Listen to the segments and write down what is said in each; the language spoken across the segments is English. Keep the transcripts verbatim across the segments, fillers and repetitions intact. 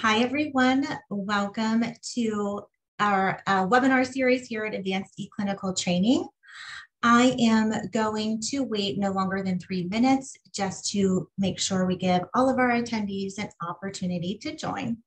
Hi, everyone. Welcome to our uh, webinar series here at Advanced eClinical Training. I am going to wait no longer than three minutes just to make sure we give all of our attendees an opportunity to join.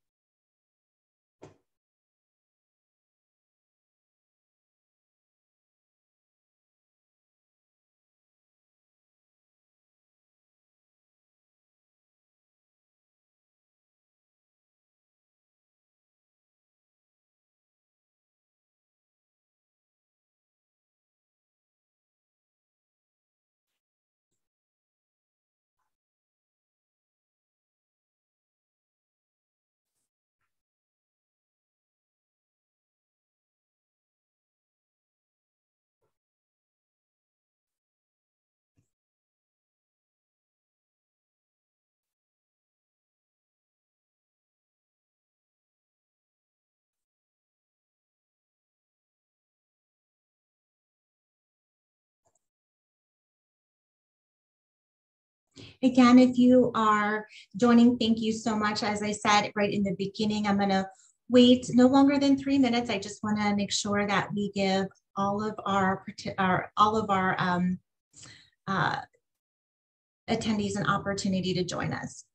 Again, if you are joining, thank you so much. As I said right in the beginning, I'm going to wait no longer than three minutes. I just want to make sure that we give all of our, our all of our um, uh, attendees an opportunity to join us.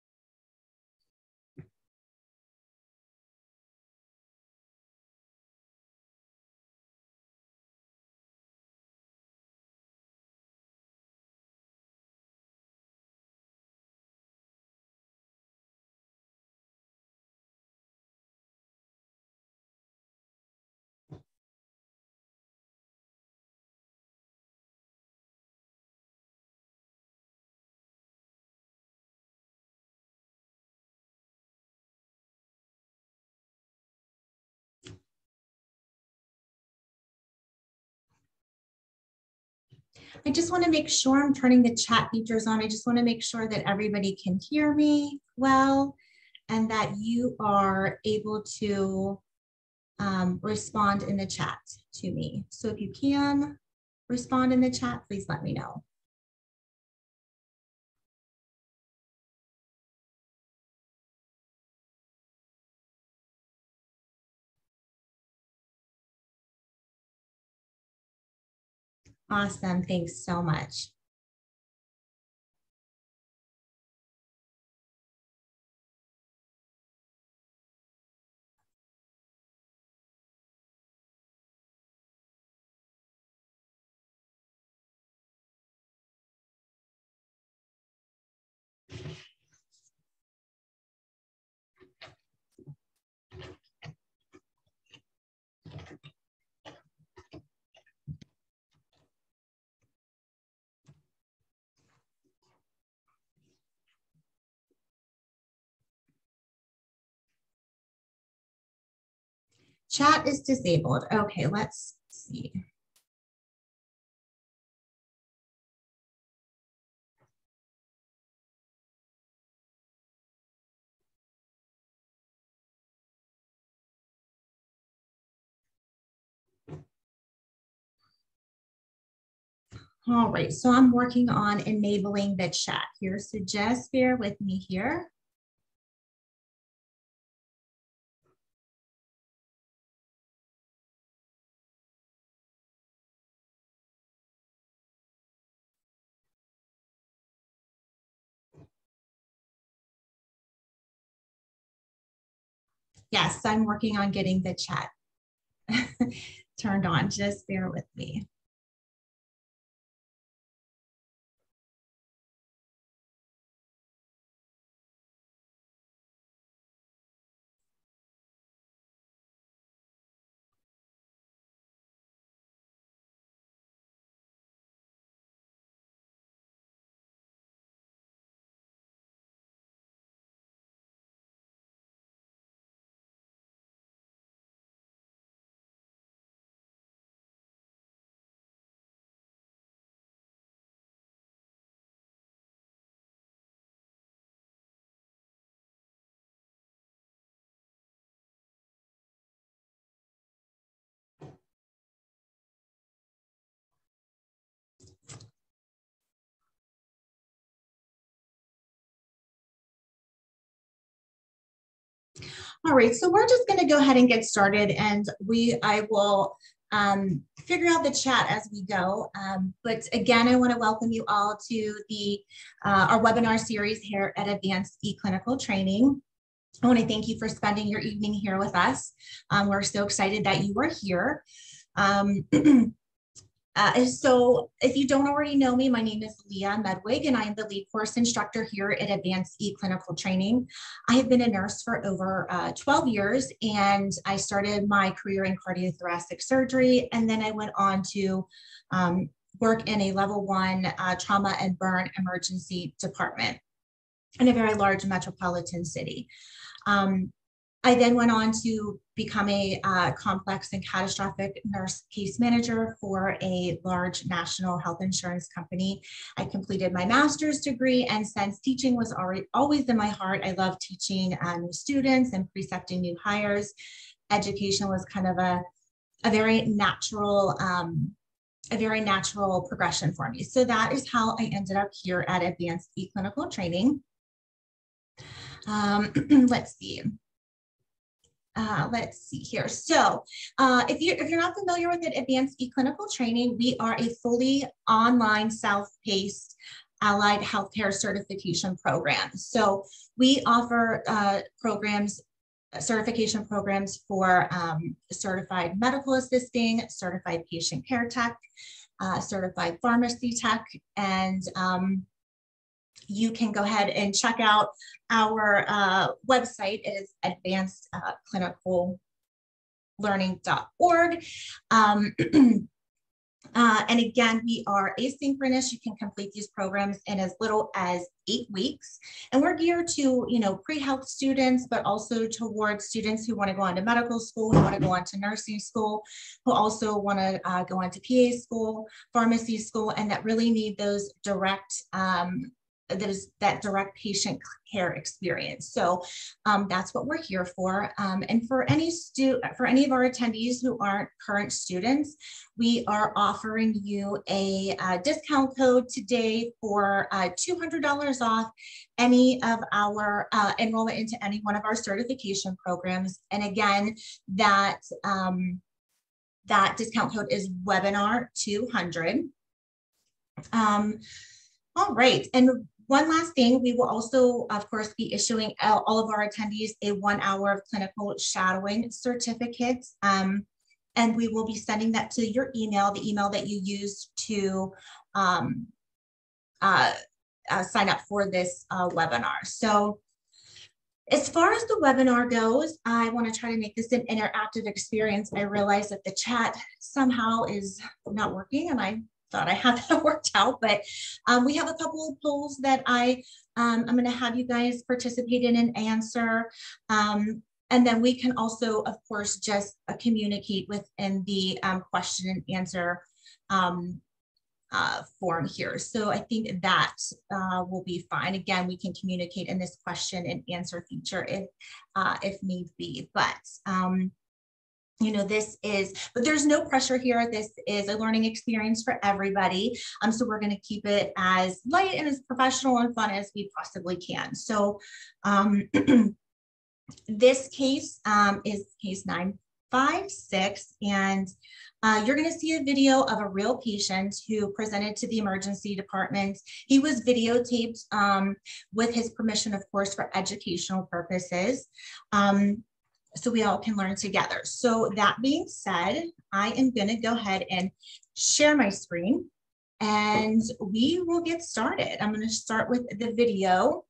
I just want to make sure I'm turning the chat features on. I just want to make sure that everybody can hear me well and that you are able to um, respond in the chat to me. So if you can respond in the chat, please let me know. Awesome, thanks so much. Chat is disabled. Okay, let's see. All right, so I'm working on enabling the chat here. So just bear with me here. Yes, I'm working on getting the chat turned on. Just bear with me. All right, so we're just going to go ahead and get started, and we I will um, figure out the chat as we go. Um, but again, I want to welcome you all to the uh, our webinar series here at Advanced eClinical Training. I want to thank you for spending your evening here with us. Um, we're so excited that you are here. Um, uh, so if you don't already know me, my name is Leah Medwig, and I am the lead course instructor here at Advanced eClinical Training. I have been a nurse for over uh, twelve years, and I started my career in cardiothoracic surgery, and then I went on to um, work in a level one uh, trauma and burn emergency department in a very large metropolitan city. Um, I then went on to become a uh, complex and catastrophic nurse case manager for a large national health insurance company. I completed my master's degree, and since teaching was already, always in my heart, I love teaching uh, new students and precepting new hires. Education was kind of a, a very natural um, a very natural progression for me. So that is how I ended up here at Advanced eClinical Training. Um, let's see. Uh, let's see here. So uh, if, you're, if you're not familiar with it, Advanced eClinical Training, we are a fully online self-paced allied healthcare certification program. So we offer uh, programs, certification programs for um, certified medical assisting, certified patient care tech, uh, certified pharmacy tech, and um, you can go ahead and check out our uh, website. It is advanced clinical learning dot org. Um, uh, and again, we are asynchronous. You can complete these programs in as little as eight weeks. And we're geared to, you know, pre-health students, but also towards students who want to go on to medical school, who want to go on to nursing school, who also want to uh, go on to P A school, pharmacy school, and that really need those direct um, Those, that direct patient care experience. So um, that's what we're here for. Um, and for any stu for any of our attendees who aren't current students, we are offering you a uh, discount code today for uh, two hundred dollars off any of our uh, enrollment into any one of our certification programs. And again, that um, that discount code is webinar two hundred. Um, all right, and one last thing, we will also, of course, be issuing all of our attendees a one hour of clinical shadowing certificate. Um, and we will be sending that to your email, the email that you used to um, uh, uh, sign up for this uh, webinar. So as far as the webinar goes, I want to try to make this an interactive experience. I realize that the chat somehow is not working, and I thought I had that worked out, but um, we have a couple of polls that I, um, I'm going to have you guys participate in and answer. Um, and then we can also, of course, just uh, communicate within the um, question and answer um, uh, form here. So I think that uh, will be fine. Again, we can communicate in this question and answer feature if, uh, if need be, but um, you know, this is, but there's no pressure here. This is a learning experience for everybody. Um, so we're going to keep it as light and as professional and fun as we possibly can. So um, this case um, is case nine five six, and uh, you're going to see a video of a real patient who presented to the emergency department. He was videotaped um, with his permission, of course, for educational purposes. Um, So we all can learn together. So that being said, I am going to go ahead and share my screen, and we will get started. I'm going to start with the video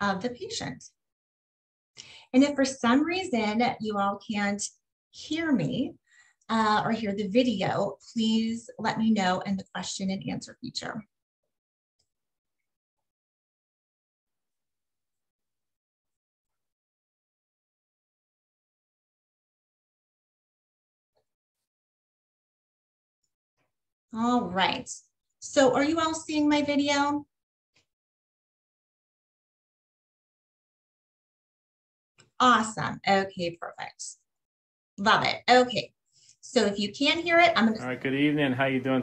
of the patient. And if for some reason you all can't hear me uh, or hear the video, please let me know in the question and answer feature. All right, so are you all seeing my video? Awesome, okay, perfect. Love it, okay. So if you can hear it, I'm gonna- All right, good evening, how you doing?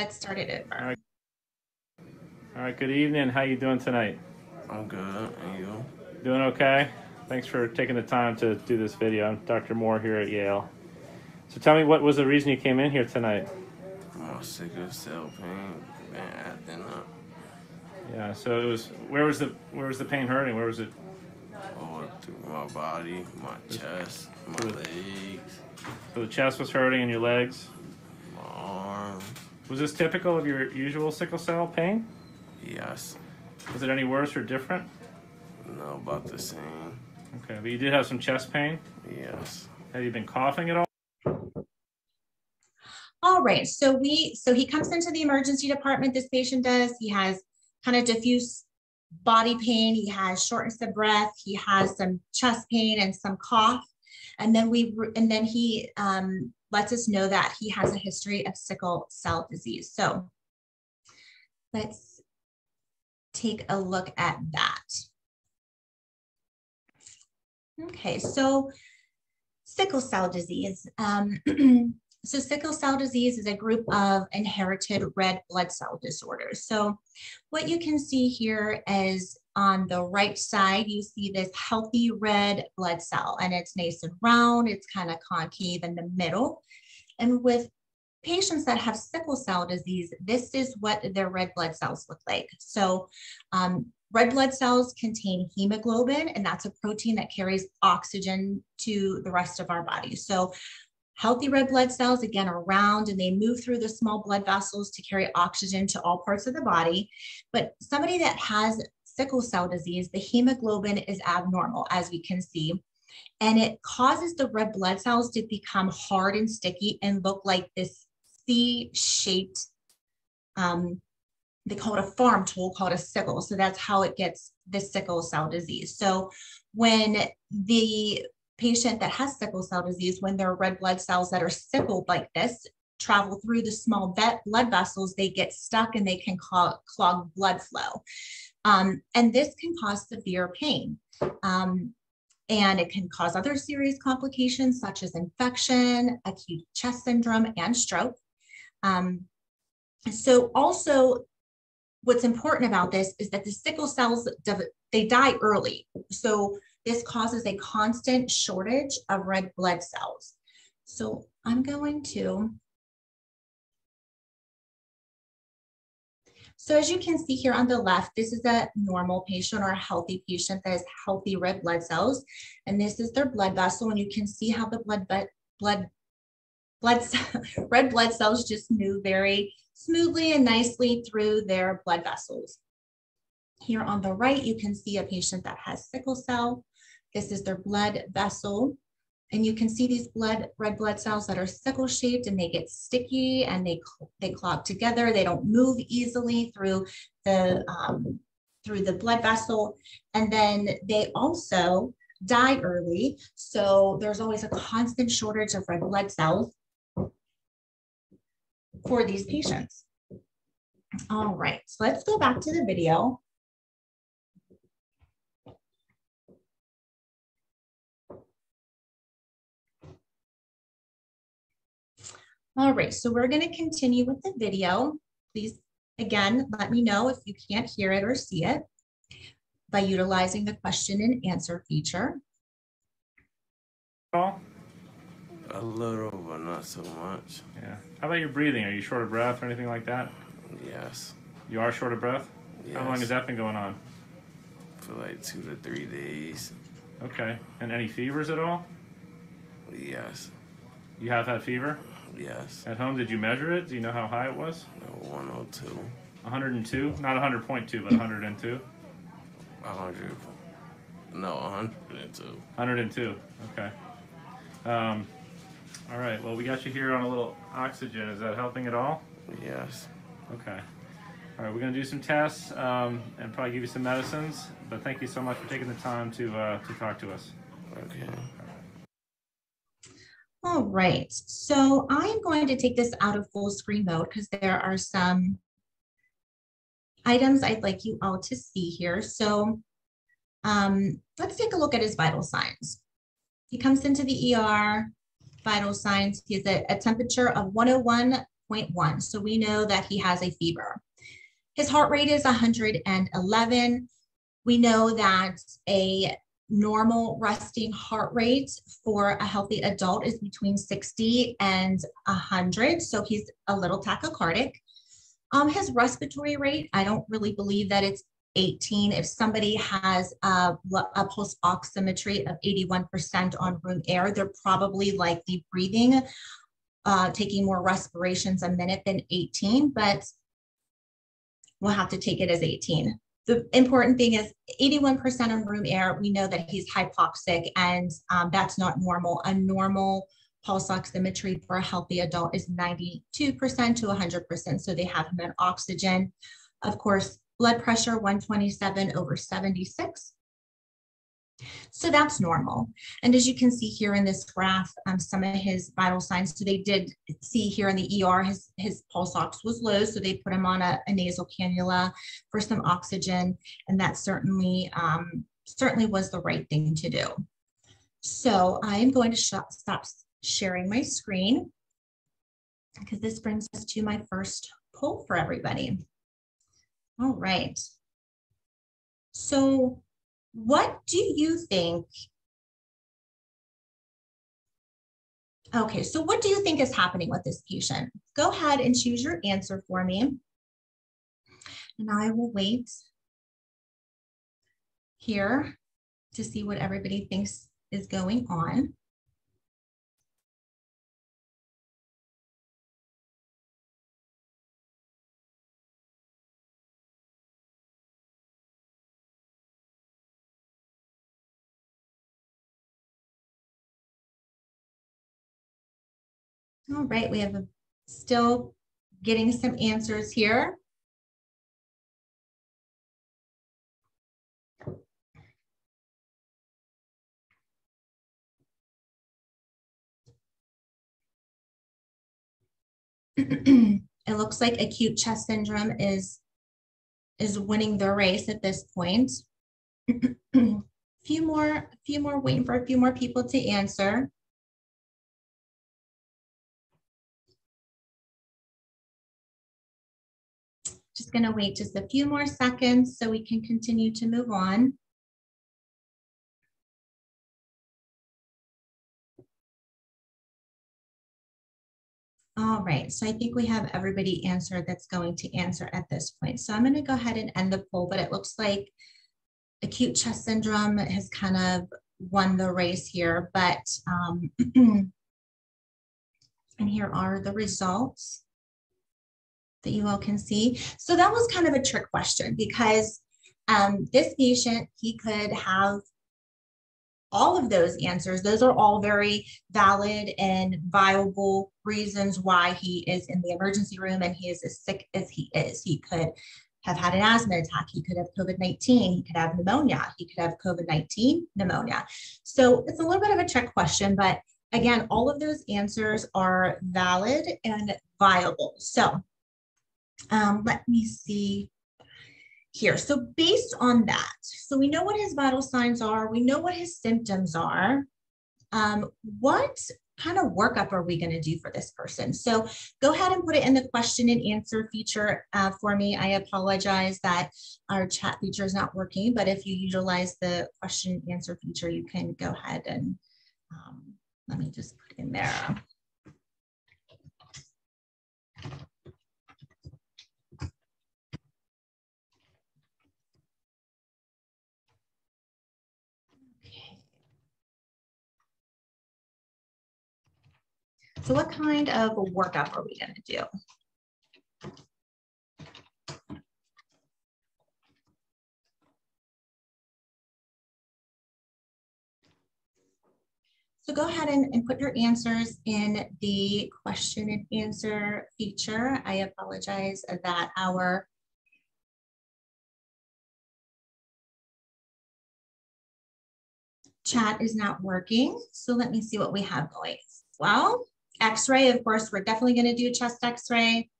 Let's start it over. All right. All right, good evening, how you doing tonight? I'm good, and you? Doing okay? Thanks for taking the time to do this video. I'm Doctor Moore here at Yale. So tell me, what was the reason you came in here tonight? Oh, sickle cell pain, man, acting up. Yeah, so it was, where was the, where was the pain hurting? Where was it? Oh, through my body, my chest, my legs. So the chest was hurting and your legs? My arm. Was this typical of your usual sickle cell pain? Yes. Was it any worse or different? No, about the same. Okay, but you did have some chest pain? Yes. Have you been coughing at all? All right, so we, so he comes into the emergency department, this patient does. He has kind of diffuse body pain. He has shortness of breath. He has some chest pain and some cough. And then we, and then he um, lets us know that he has a history of sickle cell disease. So let's take a look at that. Okay, so sickle cell disease. Um, so sickle cell disease is a group of inherited red blood cell disorders. So what you can see here is on the right side, you see this healthy red blood cell, and it's nice and round, it's kind of concave in the middle. And with patients that have sickle cell disease, this is what their red blood cells look like. So um, red blood cells contain hemoglobin, and that's a protein that carries oxygen to the rest of our body. So healthy red blood cells, again, are round, and they move through the small blood vessels to carry oxygen to all parts of the body. But somebody that has sickle cell disease, the hemoglobin is abnormal, as we can see, and it causes the red blood cells to become hard and sticky and look like this C-shaped, um, they call it a farm tool called a sickle. So that's how it gets the sickle cell disease. So when the patient that has sickle cell disease, when their red blood cells that are sickled like this travel through the small blood vessels, they get stuck and they can clog blood flow. Um, and this can cause severe pain. Um, and it can cause other serious complications such as infection, acute chest syndrome, and stroke. Um, so also, what's important about this is that the sickle cells, they die early. So this causes a constant shortage of red blood cells. So I'm going to, so as you can see here on the left, this is a normal patient or a healthy patient that has healthy red blood cells. And this is their blood vessel. And you can see how the blood, blood, blood, red blood cells just move very smoothly and nicely through their blood vessels. Here on the right, you can see a patient that has sickle cell. This is their blood vessel. And you can see these blood, red blood cells that are sickle shaped, and they get sticky and they, they clog together. They don't move easily through the, um, through the blood vessel. And then they also die early. So there's always a constant shortage of red blood cells for these patients. All right, so let's go back to the video. All right, so we're going to continue with the video. Please, again, let me know if you can't hear it or see it by utilizing the question and answer feature. Paul? A little, but not so much. Yeah. How about your breathing? Are you short of breath or anything like that? Yes. You are short of breath? Yes. How long has that been going on? For like two to three days. Okay. And any fevers at all? Yes. You have had fever? Yes. At home, did you measure it? Do you know how high it was? No, one oh two. one oh two? Not one hundred point two, but one hundred two? one hundred. No, one hundred two. one hundred two. Okay. Um, all right. Well, we got you here on a little oxygen. Is that helping at all? Yes. Okay. All right. We're going to do some tests um, and probably give you some medicines, but thank you so much for taking the time to, uh, to talk to us. Okay. All right, so I'm going to take this out of full screen mode because there are some items I'd like you all to see here. So um, let's take a look at his vital signs. He comes into the E R, vital signs, he has a, a temperature of one oh one point one. So we know that he has a fever. His heart rate is one hundred eleven. We know that a normal resting heart rate for a healthy adult is between sixty and one hundred. So he's a little tachycardic. Um, his respiratory rate, I don't really believe that it's eighteen. If somebody has a, a pulse oximetry of eighty-one percent on room air, they're probably likely breathing, uh, taking more respirations a minute than eighteen, but we'll have to take it as eighteen. The important thing is eighty-one percent on room air. We know that he's hypoxic, and um, that's not normal. A normal pulse oximetry for a healthy adult is ninety-two percent to one hundred percent. So they have him on oxygen. Of course, blood pressure one twenty-seven over seventy-six. So that's normal. And as you can see here in this graph, um, some of his vital signs. So they did see here in the E R, his, his pulse ox was low. So they put him on a, a nasal cannula for some oxygen. And that certainly, um, certainly was the right thing to do. So I'm going to sh stop sharing my screen, because this brings us to my first poll for everybody. All right. So what do you think? Okay, so what do you think is happening with this patient? Go ahead and choose your answer for me, and I will wait here to see what everybody thinks is going on. All right, we have a, still getting some answers here. It looks like acute chest syndrome is, is winning the race at this point. a few more, a few more, waiting for a few more people to answer. Just going to wait just a few more seconds so we can continue to move on. All right, so I think we have everybody answered that's going to answer at this point. So I'm going to go ahead and end the poll, but it looks like acute chest syndrome has kind of won the race here, but um, and here are the results that you all can see. So that was kind of a trick question, because um, this patient, he could have all of those answers. Those are all very valid and viable reasons why he is in the emergency room and he is as sick as he is. He could have had an asthma attack. He could have COVID nineteen. He could have pneumonia. He could have COVID nineteen pneumonia. So it's a little bit of a trick question, but again, all of those answers are valid and viable. So Um, let me see here. So based on that, so we know what his vital signs are. We know what his symptoms are. Um, what kind of workup are we going to do for this person? So go ahead and put it in the question and answer feature uh, for me. I apologize that our chat feature is not working, but if you utilize the question and answer feature, you can go ahead and um, let me just put it in there. So what kind of a workup are we going to do? So go ahead and, and put your answers in the question and answer feature. I apologize that our chat is not working. So let me see what we have going as well. X-ray, of course, we're definitely going to do chest X-ray,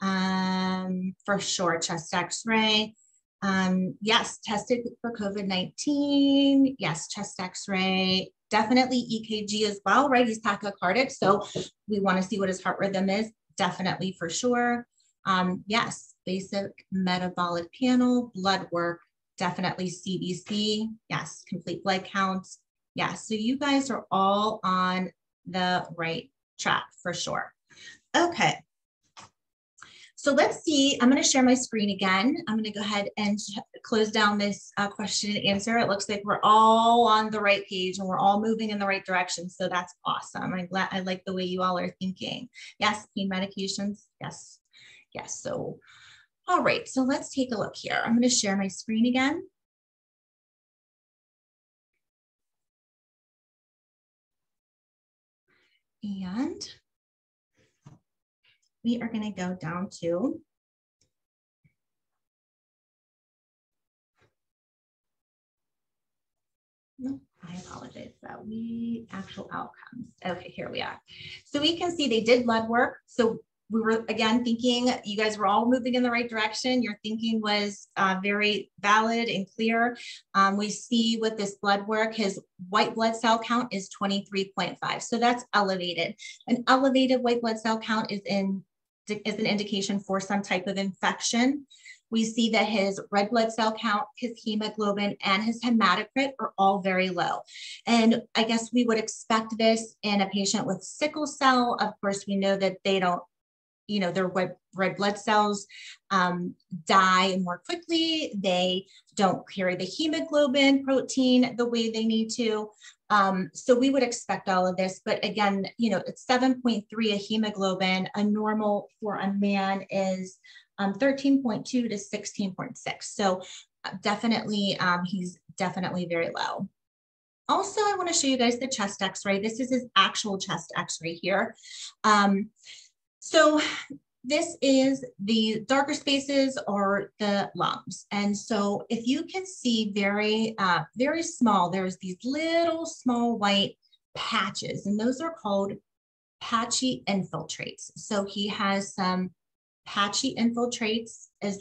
um, for sure, chest X-ray. Um, yes, tested for COVID nineteen. Yes, chest X-ray. Definitely E K G as well, right? He's tachycardic, so we want to see what his heart rhythm is. Definitely, for sure. Um, yes, basic metabolic panel, blood work, definitely C B C, yes, complete blood counts, yes. So you guys are all on the right track for sure. Okay, so let's see, I'm gonna share my screen again. I'm gonna go ahead and close down this uh, question and answer. It looks like we're all on the right page and we're all moving in the right direction. So that's awesome. I'm glad, I like the way you all are thinking. Yes, pain medications, yes, yes. So, all right, so let's take a look here. I'm gonna share my screen again. And we are going to go down to no, I apologize. That we actual outcomes. Okay, here we are. So we can see they did blood work. So we were again thinking you guys were all moving in the right direction. Your thinking was uh, very valid and clear. Um, we see with this blood work, his white blood cell count is twenty-three point five. So that's elevated. An elevated white blood cell count is in is an indication for some type of infection. We see that his red blood cell count, his hemoglobin, and his hematocrit are all very low. And I guess we would expect this in a patient with sickle cell. Of course, we know that they don't, you know, their red, red blood cells um, die more quickly. They don't carry the hemoglobin protein the way they need to. Um, so we would expect all of this, but again, you know, it's seven point three a hemoglobin. A normal for a man is um, thirteen point two to sixteen point six. So definitely, um, he's definitely very low. Also, I want to show you guys the chest x-ray. This is his actual chest x-ray here. Um, So this is the darker spaces or the lungs. And so if you can see very, uh, very small, there's these little small white patches, and those are called patchy infiltrates. So he has some patchy infiltrates as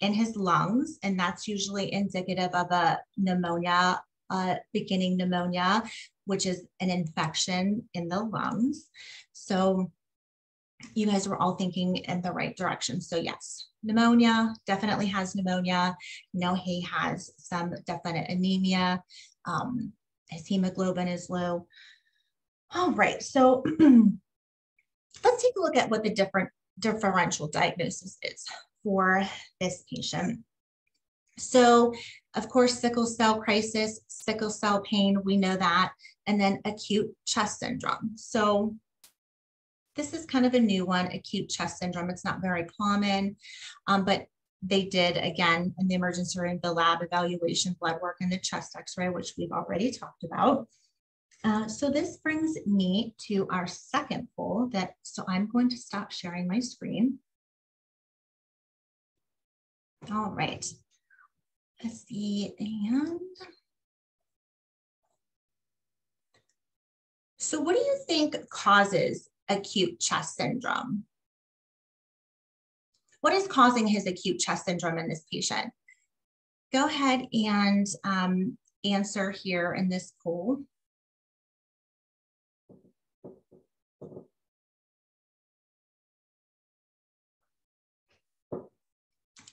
in his lungs, and that's usually indicative of a pneumonia, uh, beginning pneumonia, which is an infection in the lungs. So you guys were all thinking in the right direction. So yes, pneumonia, definitely has pneumonia. You know, he has some definite anemia. Um, his hemoglobin is low. All right, so let's take a look at what the different differential diagnosis is for this patient. So of course, sickle cell crisis, sickle cell pain, we know that. And then acute chest syndrome. So this is kind of a new one, acute chest syndrome. It's not very common, um, but they did, again, in the emergency room, the lab evaluation, blood work, and the chest x-ray, which we've already talked about. Uh, so this brings me to our second poll that, so I'm going to stop sharing my screen. All right, let's see, and so what do you think causes acute chest syndrome? What is causing his acute chest syndrome in this patient? Go ahead and um, answer here in this poll.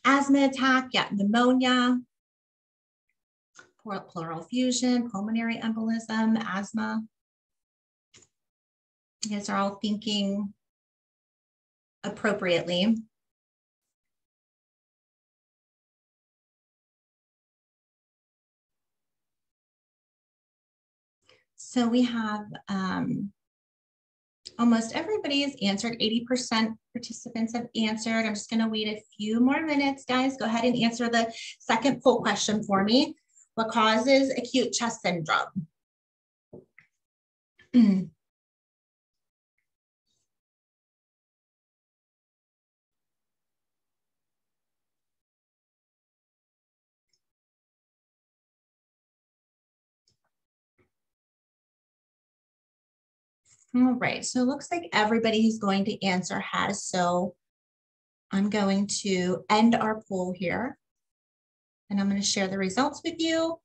Asthma attack, yeah, pneumonia, pleural effusion, pulmonary embolism, asthma. You guys are all thinking appropriately. So we have um, almost everybody has answered. eighty percent participants have answered. I'm just going to wait a few more minutes, guys. Go ahead and answer the second poll question for me. What causes acute chest syndrome? All right, so it looks like everybody who's going to answer has, so I'm going to end our poll here, and I'm going to share the results with you.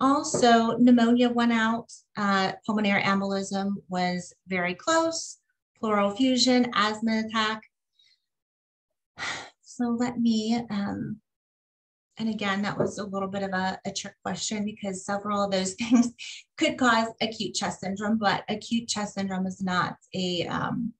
Also, pneumonia went out, uh, pulmonary embolism was very close, pleural effusion, asthma attack. So let me um, And again, that was a little bit of a, a trick question because several of those things could cause acute chest syndrome, but acute chest syndrome is not a, um,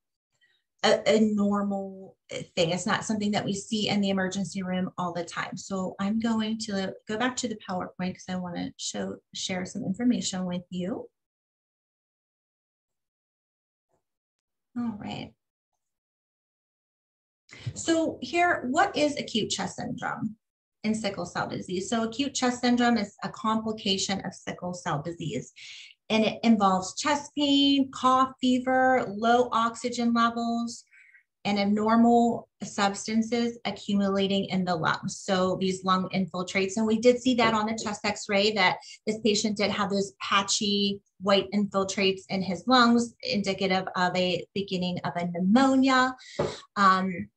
a, a normal thing. It's not something that we see in the emergency room all the time. So I'm going to go back to the PowerPoint because I want to show share some information with you. All right. So here, what is acute chest syndrome in sickle cell disease? So acute chest syndrome is a complication of sickle cell disease, and it involves chest pain, cough, fever, low oxygen levels, and abnormal substances accumulating in the lungs. So these lung infiltrates, and we did see that on the chest x-ray that this patient did have those patchy white infiltrates in his lungs, indicative of a beginning of a pneumonia. Um,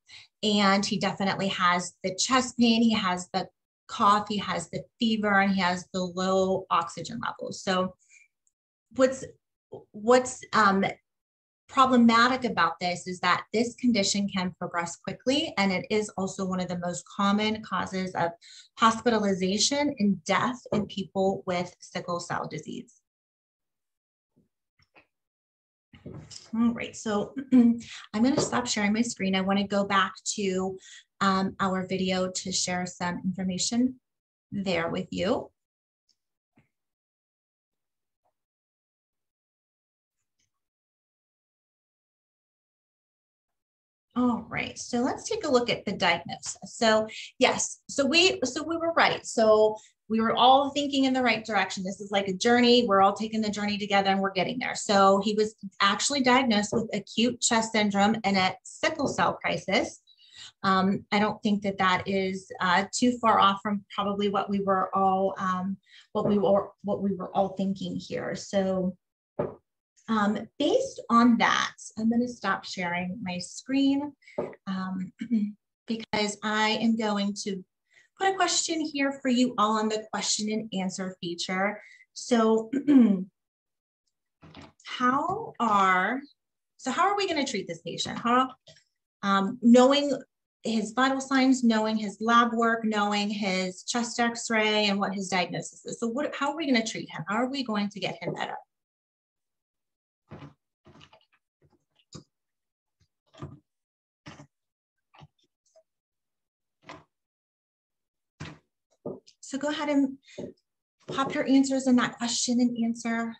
and he definitely has the chest pain, he has the cough, he has the fever, and he has the low oxygen levels. So what's, what's, um, problematic about this is that this condition can progress quickly, and it is also one of the most common causes of hospitalization and death in people with sickle cell disease. All right, so I'm going to stop sharing my screen. I want to go back to um, our video to share some information there with you. All right, so let's take a look at the diagnosis. So yes, so we so we were right. So we were all thinking in the right direction. This is like a journey. We're all taking the journey together and we're getting there. So he was actually diagnosed with acute chest syndrome and a sickle cell crisis. Um, I don't think that that is uh, too far off from probably what we were all um, what we were what we were all thinking here. So. Um, based on that, I'm going to stop sharing my screen um, because I am going to put a question here for you all on the question and answer feature. So how are, so how are we going to treat this patient? How, um, knowing his vital signs, knowing his lab work, knowing his chest x-ray and what his diagnosis is. So what, how are we going to treat him? How are we going to get him better? So go ahead and pop your answers in that question and answer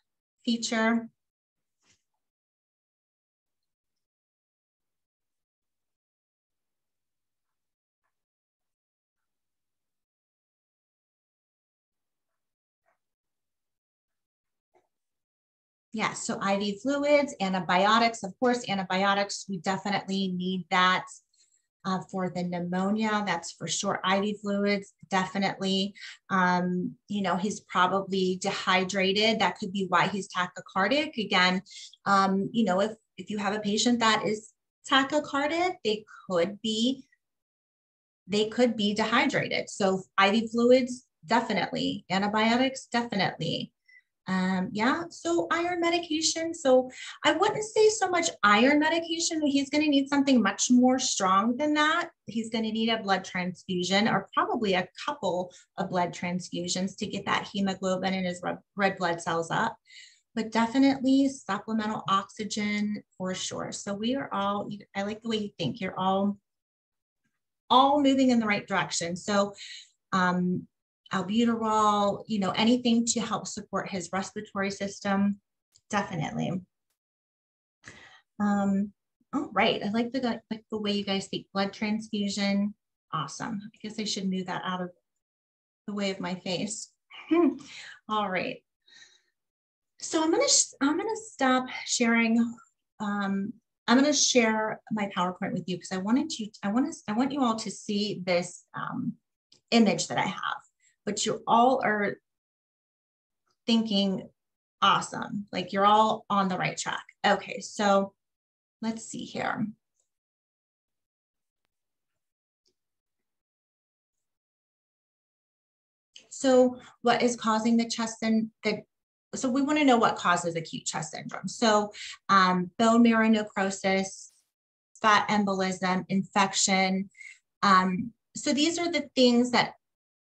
feature. Yeah, so I V fluids, antibiotics, of course, antibiotics, we definitely need that. Uh, for the pneumonia, that's for sure. I V fluids, definitely. Um, you know, he's probably dehydrated. That could be why he's tachycardic. Again, um, you know, if, if you have a patient that is tachycardic, they could be, they could be dehydrated. So I V fluids, definitely. Antibiotics, definitely. Um, yeah, so iron medication. So I wouldn't say so much iron medication. He's going to need something much more strong than that. He's going to need a blood transfusion or probably a couple of blood transfusions to get that hemoglobin and his red blood cells up, but definitely supplemental oxygen for sure. So we are all, I like the way you think, you're all, all moving in the right direction. So, um, albuterol, you know, anything to help support his respiratory system, definitely. Um, all right, I like the, like the way you guys think. Blood transfusion, awesome. I guess I should move that out of the way of my face. All right. So I'm gonna I'm gonna stop sharing. Um, I'm gonna share my PowerPoint with you because I wanted you. I want to. I want you all to see this um, image that I have. But you all are thinking, awesome, like you're all on the right track. Okay, so let's see here. So what is causing the chest and the, so we wanna know what causes acute chest syndrome. So um, bone marrow necrosis, fat embolism, infection. Um, so these are the things that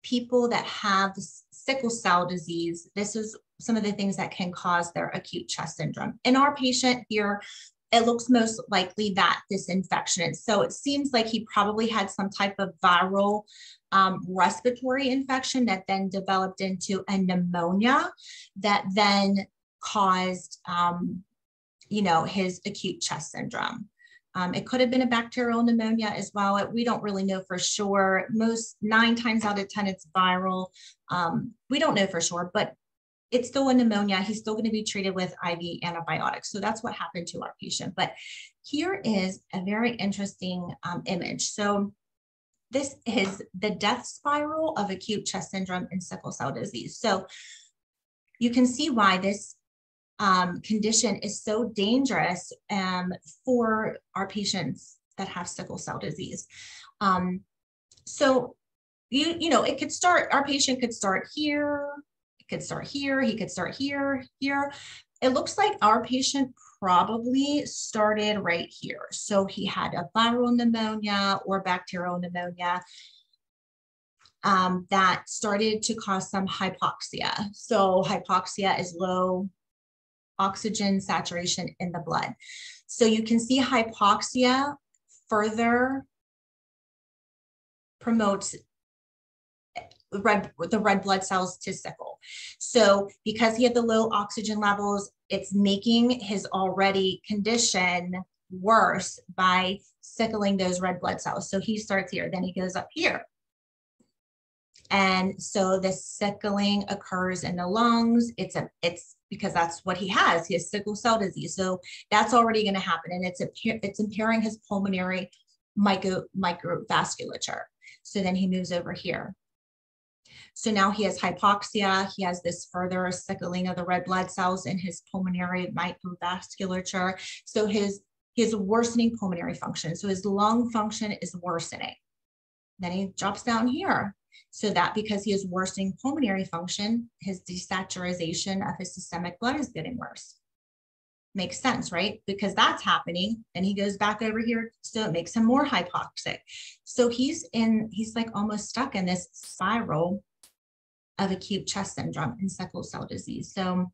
people that have sickle cell disease, this is some of the things that can cause their acute chest syndrome. In our patient here, it looks most likely that this infection. So it seems like he probably had some type of viral um, respiratory infection that then developed into a pneumonia that then caused, um, you know, his acute chest syndrome. Um, it could have been a bacterial pneumonia as well. It, we don't really know for sure. Most nine times out of ten, it's viral. Um, we don't know for sure, but it's still a pneumonia. He's still going to be treated with I V antibiotics. So that's what happened to our patient. But here is a very interesting um, image. So this is the death spiral of acute chest syndrome and sickle cell disease. So you can see why this um, condition is so dangerous um, for our patients that have sickle cell disease. Um, so, you, you know, it could start, our patient could start here, could start here, he could start here, here. It looks like our patient probably started right here. So he had a viral pneumonia or bacterial pneumonia um, that started to cause some hypoxia. So hypoxia is low oxygen saturation in the blood. So you can see hypoxia further promotes Red, the red blood cells to sickle. So because he had the low oxygen levels, it's making his already condition worse by sickling those red blood cells. So he starts here, then he goes up here. And so the sickling occurs in the lungs. It's a, it's because that's what he has. He has sickle cell disease. So that's already going to happen. And it's, impair, it's impairing his pulmonary micro, microvasculature. So then he moves over here. So now he has hypoxia, he has this further sickling of the red blood cells in his pulmonary microvasculature. So his, his worsening pulmonary function. So his lung function is worsening. Then he drops down here. So that because he is worsening pulmonary function, his desaturization of his systemic blood is getting worse. Makes sense, right? Because that's happening. Then he goes back over here. So it makes him more hypoxic. So he's in, he's like almost stuck in this spiral of acute chest syndrome and sickle cell disease. So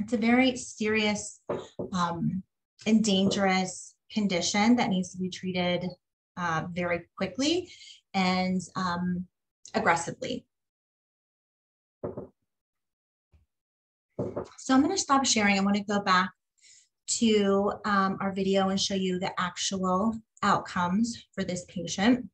it's a very serious um, and dangerous condition that needs to be treated uh, very quickly and um, aggressively. So I'm going to stop sharing. I want to go back to um, our video and show you the actual outcomes for this patient.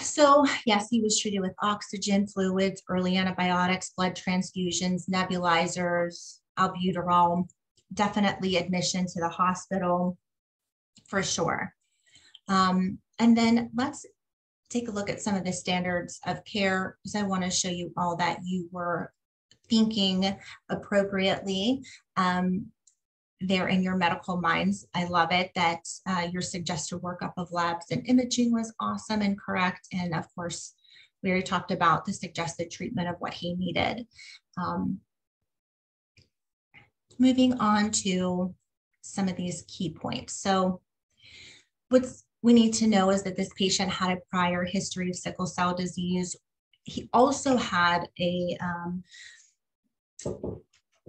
So yes, he was treated with oxygen, fluids, early antibiotics, blood transfusions, nebulizers, albuterol, definitely admission to the hospital for sure. Um, and then let's take a look at some of the standards of care because I want to show you all that you were thinking appropriately. Um, they're in your medical minds. I love it that uh, your suggested workup of labs and imaging was awesome and correct. And of course, we already talked about the suggested treatment of what he needed. Um, moving on to some of these key points. So what's we need to know is that this patient had a prior history of sickle cell disease. He also had a um,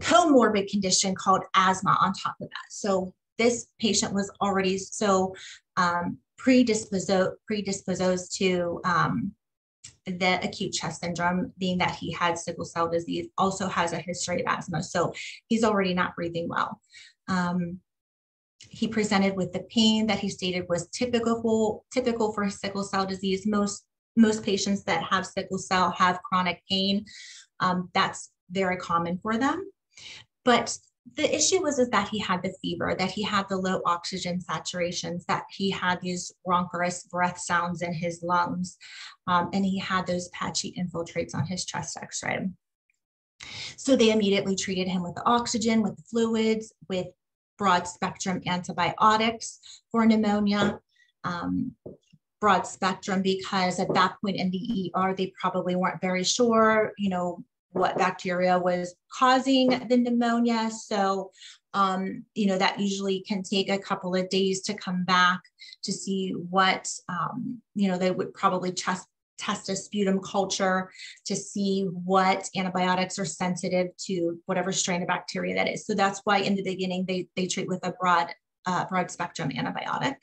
comorbid condition called asthma on top of that. So this patient was already so um, predisposed, predisposed to um, the acute chest syndrome, being that he had sickle cell disease, also has a history of asthma. So he's already not breathing well. Um, He presented with the pain that he stated was typical, typical for sickle cell disease. Most, most patients that have sickle cell have chronic pain. Um, that's very common for them. But the issue was is that he had the fever, that he had the low oxygen saturations, that he had these rhonchorous breath sounds in his lungs, um, and he had those patchy infiltrates on his chest x-ray. So they immediately treated him with the oxygen, with the fluids, with broad spectrum antibiotics for pneumonia, um, broad spectrum, because at that point in the E R, they probably weren't very sure, you know, what bacteria was causing the pneumonia. So um, you know, that usually can take a couple of days to come back to see what, um, you know, they would probably test test a sputum culture to see what antibiotics are sensitive to whatever strain of bacteria that is. So that's why in the beginning, they, they treat with a broad, uh, broad spectrum antibiotic.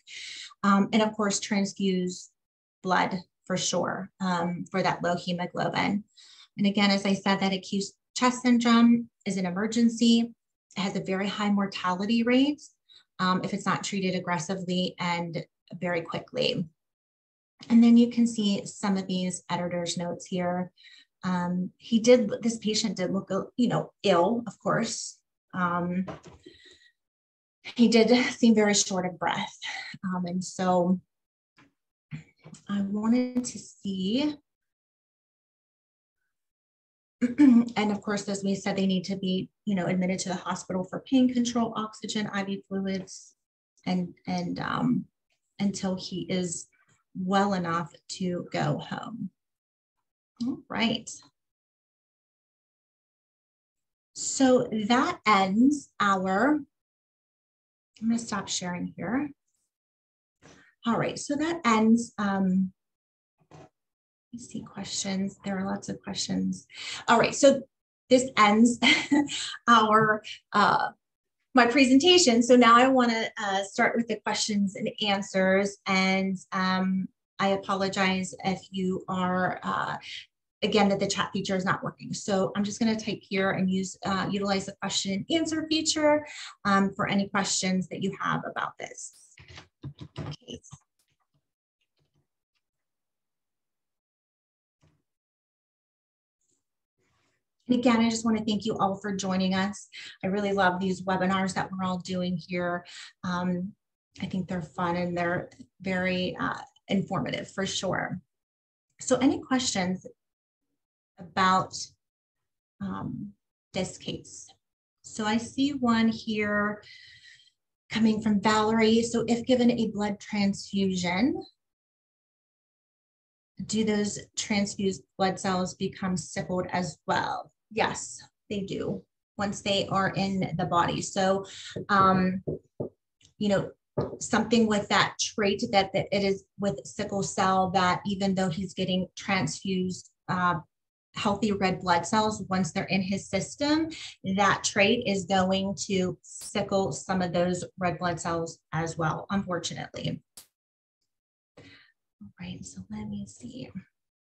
Um, and of course, transfuse blood for sure um, for that low hemoglobin. And again, as I said, that acute chest syndrome is an emergency. It has a very high mortality rate um, if it's not treated aggressively and very quickly. And then you can see some of these editor's notes here. Um, he did, this patient did look, you know, ill, of course. Um, he did seem very short of breath. Um, and so I wanted to see, and of course, as we said, they need to be, you know, admitted to the hospital for pain control, oxygen, I V fluids, and, and um, until he is well enough to go home. All right. So that ends our, I'm going to stop sharing here. All right. So that ends, um, I see questions. There are lots of questions. All right. So this ends our, uh, my presentation. So now I want to uh, start with the questions and answers. And um, I apologize if you are, uh, again, that the chat feature is not working. So I'm just going to type here and use uh, utilize the question and answer feature um, for any questions that you have about this. Okay. And again, I just want to thank you all for joining us. I really love these webinars that we're all doing here. Um, I think they're fun and they're very uh, informative for sure. So any questions about um, this case? So I see one here coming from Valerie. So if given a blood transfusion, do those transfused blood cells become sickled as well? Yes, they do once they are in the body. So, um, you know, something with that trait that, that it is with sickle cell that even though he's getting transfused uh, healthy red blood cells, once they're in his system, that trait is going to sickle some of those red blood cells as well, unfortunately. All right, so let me see.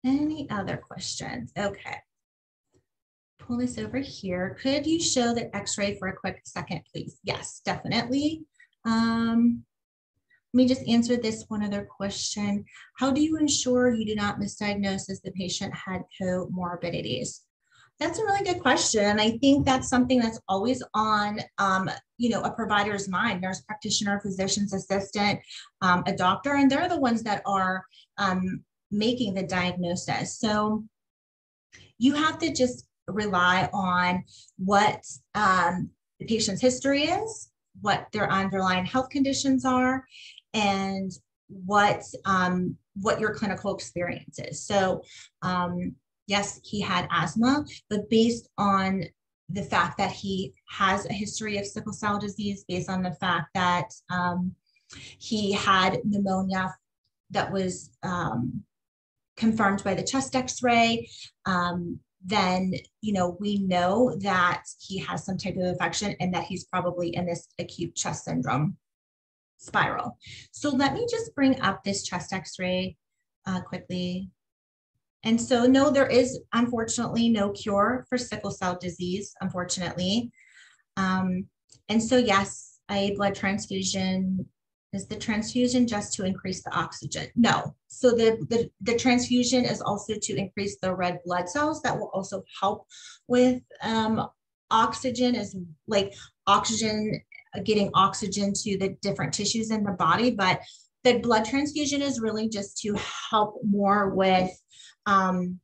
Any other questions? Okay. Pull this over here. Could you show the x-ray for a quick second, please? Yes, definitely. Um, let me just answer this one other question. How do you ensure you do not misdiagnose as the patient had comorbidities? That's a really good question. I think that's something that's always on, um, you know, a provider's mind, nurse practitioner, physician's assistant, um, a doctor, and they're the ones that are um, making the diagnosis. So you have to just rely on what um, the patient's history is, what their underlying health conditions are, and what, um, what your clinical experience is. So, um, yes, he had asthma, but based on the fact that he has a history of sickle cell disease, based on the fact that um, he had pneumonia that was um, confirmed by the chest x-ray, um, then, you know, we know that he has some type of infection and that he's probably in this acute chest syndrome spiral. So let me just bring up this chest x-ray uh, quickly. And so, no, there is, unfortunately, no cure for sickle cell disease, unfortunately. Um, and so, yes, a blood transfusion, is the transfusion just to increase the oxygen? No. So the, the, the transfusion is also to increase the red blood cells that will also help with um, oxygen, is like oxygen, getting oxygen to the different tissues in the body. But the blood transfusion is really just to help more with um,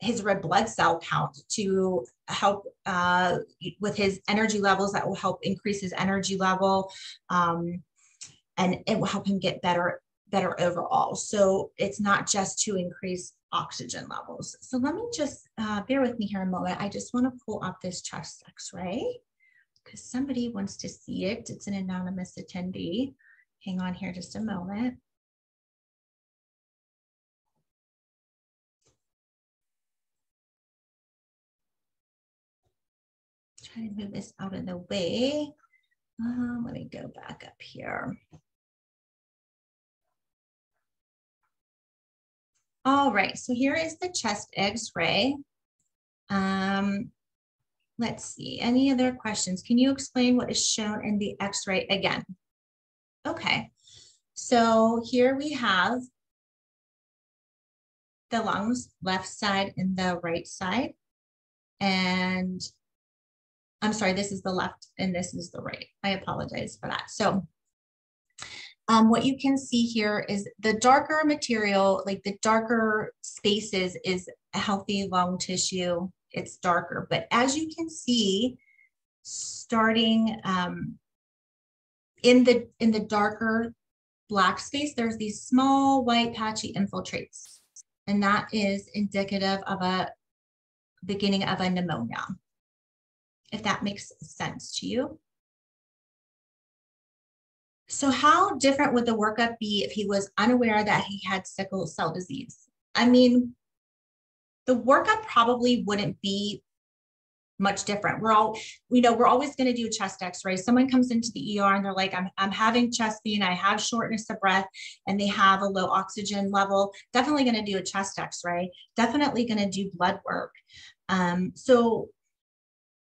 his red blood cell count, to help uh, with his energy levels, that will help increase his energy level. Um, and it will help him get better, better overall. So it's not just to increase oxygen levels. So let me just, uh, bear with me here a moment. I just want to pull up this chest x-ray because somebody wants to see it. It's an anonymous attendee. Hang on here just a moment. Try to move this out of the way. Um, let me go back up here. All right, so here is the chest X-ray. Um, let's see, any other questions? Can you explain what is shown in the X-ray again? Okay, so here we have the lungs, left side and the right side. And I'm sorry, this is the left and this is the right. I apologize for that. So um, what you can see here is the darker material, like the darker spaces is healthy lung tissue. It's darker, but as you can see, starting um, in the in the darker black space, there's these small white patchy infiltrates, and that is indicative of a beginning of a pneumonia. If that makes sense to you. So how different would the workup be if he was unaware that he had sickle cell disease? I mean, the workup probably wouldn't be much different. We're all, you know, we're always gonna do chest X-rays. Someone comes into the E R and they're like, I'm, I'm having chest pain, I have shortness of breath, and they have a low oxygen level. Definitely gonna do a chest X-ray, definitely gonna do blood work. Um, so,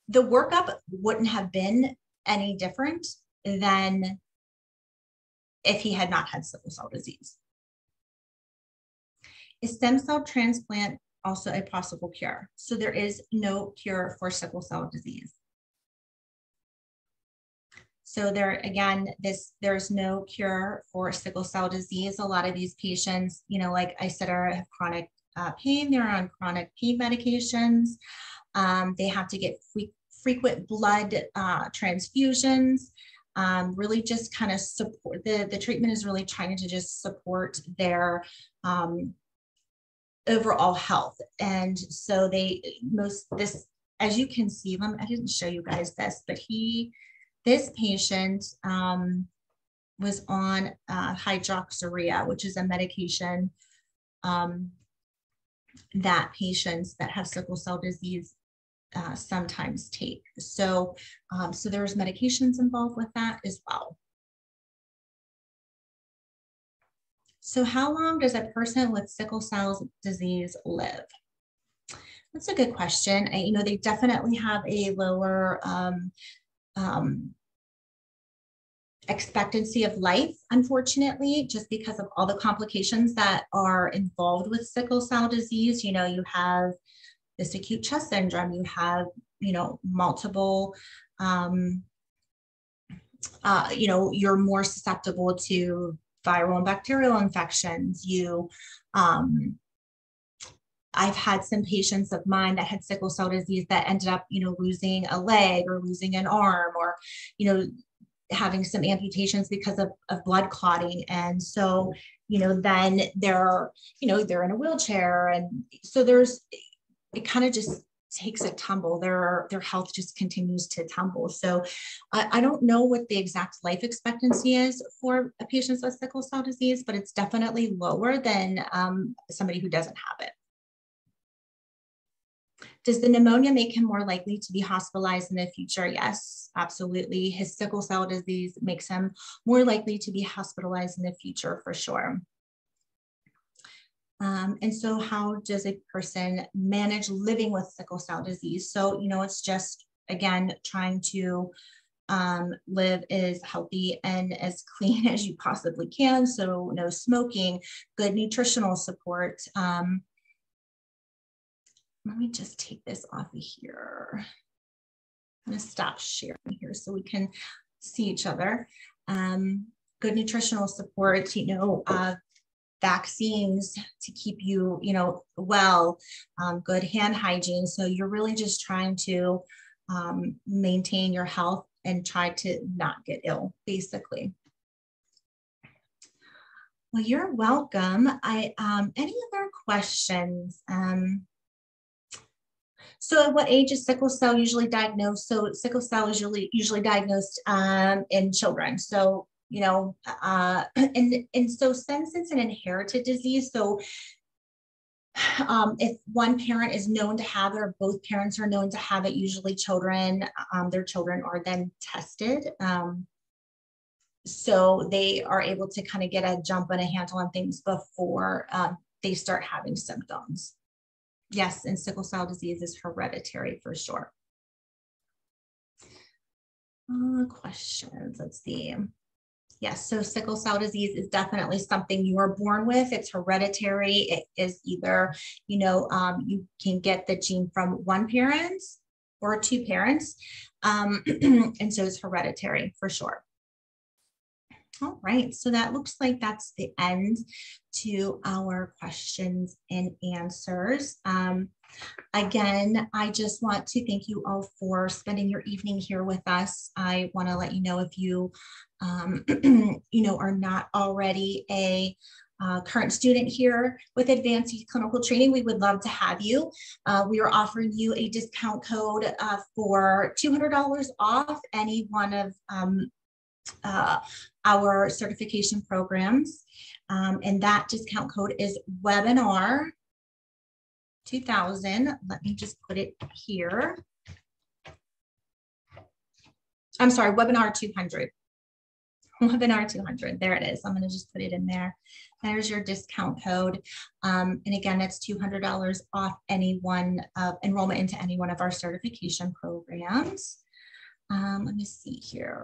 the workup wouldn't have been any different than if he had not had sickle cell disease. Is stem cell transplant also a possible cure? So there is no cure for sickle cell disease. So there, again, this, there's no cure for sickle cell disease. A lot of these patients, you know, like I said, are have chronic uh, pain, they're on chronic pain medications. Um, they have to get free, frequent blood uh, transfusions, um, really just kind of support, the, the treatment is really trying to just support their um, overall health. And so they, most this, as you can see, let me, I didn't show you guys this, but he, this patient um, was on uh, hydroxyurea, which is a medication um, that patients that have sickle cell disease Uh, sometimes take. So, um, so there's medications involved with that as well. So how long does a person with sickle cell disease live? That's a good question. I, you know, they definitely have a lower um, um, expectancy of life, unfortunately, just because of all the complications that are involved with sickle cell disease. You know, you have this acute chest syndrome, you have, you know, multiple, um, uh, you know, you're more susceptible to viral and bacterial infections. You, um, I've had some patients of mine that had sickle cell disease that ended up, you know, losing a leg or losing an arm or, you know, having some amputations because of, of blood clotting. And so, you know, then they're, you know, they're in a wheelchair. And so there's, it kind of just takes a tumble. Their, their health just continues to tumble. So I, I don't know what the exact life expectancy is for patients with sickle cell disease, but it's definitely lower than um, somebody who doesn't have it. Does the pneumonia make him more likely to be hospitalized in the future? Yes, absolutely. His sickle cell disease makes him more likely to be hospitalized in the future for sure. Um, and so how does a person manage living with sickle cell disease? So, you know, it's just, again, trying to um, live as healthy and as clean as you possibly can. So no smoking, good nutritional support. Um, let me just take this off of here. I'm going to stop sharing here so we can see each other. Um, good nutritional support, you know, uh, vaccines to keep you, you know, well, um, good hand hygiene. So you're really just trying to um, maintain your health and try to not get ill, basically. Well, you're welcome. I um, any other questions? Um, So at what age is sickle cell usually diagnosed? So sickle cell is usually, usually diagnosed um, in children. So, you know, uh, and, and so since it's an inherited disease, so Um, if one parent is known to have it or both parents are known to have it, usually children, um, their children are then tested. Um, so they are able to kind of get a jump and a handle on things before uh, they start having symptoms. Yes, and sickle cell disease is hereditary for sure. Uh, questions, let's see. Yes, so sickle cell disease is definitely something you are born with. It's hereditary. It is either, you know, um, you can get the gene from one parent or two parents. Um, and so it's hereditary for sure. All right, so that looks like that's the end to our questions and answers. Um, again, I just want to thank you all for spending your evening here with us. I want to let you know if you, um, you know, are not already a Uh, current student here with Advanced eClinical Training, we would love to have you. Uh, we are offering you a discount code uh, for two hundred dollars off any one of um, uh, our certification programs. Um, and that discount code is webinar two thousand. Let me just put it here. I'm sorry, webinar two hundred. webinar two hundred, there it is. I'm gonna just put it in there. There's your discount code. Um, and again, that's two hundred dollars off any one of enrollment into any one of our certification programs. Um, let me see here.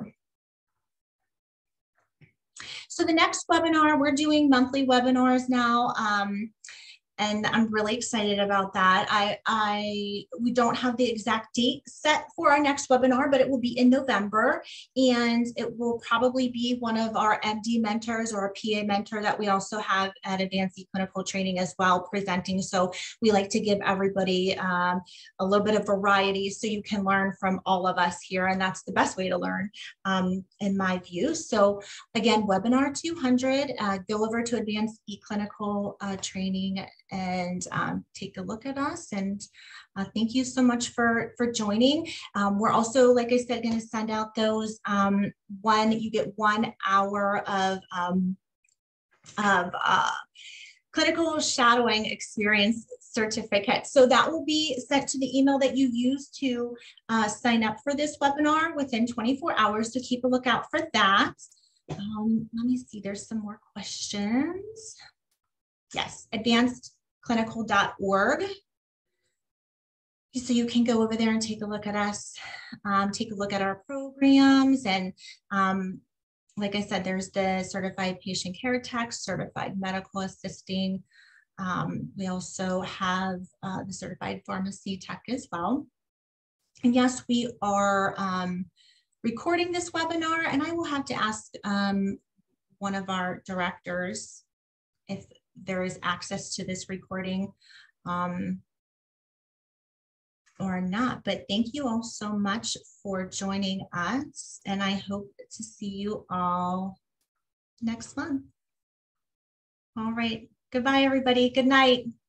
So the next webinar, we're doing monthly webinars now. Um, And I'm really excited about that. I, I, we don't have the exact date set for our next webinar, but it will be in November. And it will probably be one of our M D mentors or a P A mentor that we also have at Advanced eClinical Training as well presenting. So we like to give everybody um, a little bit of variety so you can learn from all of us here. And that's the best way to learn um, in my view. So again, webinar two hundred, uh, go over to Advanced eClinical uh, Training and um, take a look at us. And uh, thank you so much for, for joining. Um, we're also, like I said, gonna send out those um, one, you get one hour of, um, of uh, clinical shadowing experience certificate. So that will be sent to the email that you used to uh, sign up for this webinar within twenty-four hours. So keep a lookout for that. Um, let me see, there's some more questions. Yes, advanced clinical dot org. So you can go over there and take a look at us, um, take a look at our programs. And um, like I said, there's the certified patient care tech, certified medical assisting. Um, we also have uh, the certified pharmacy tech as well. And yes, we are um, recording this webinar, and I will have to ask um, one of our directors if there is access to this recording um, or not, but thank you all so much for joining us, and I hope to see you all next month. All right, goodbye everybody, good night.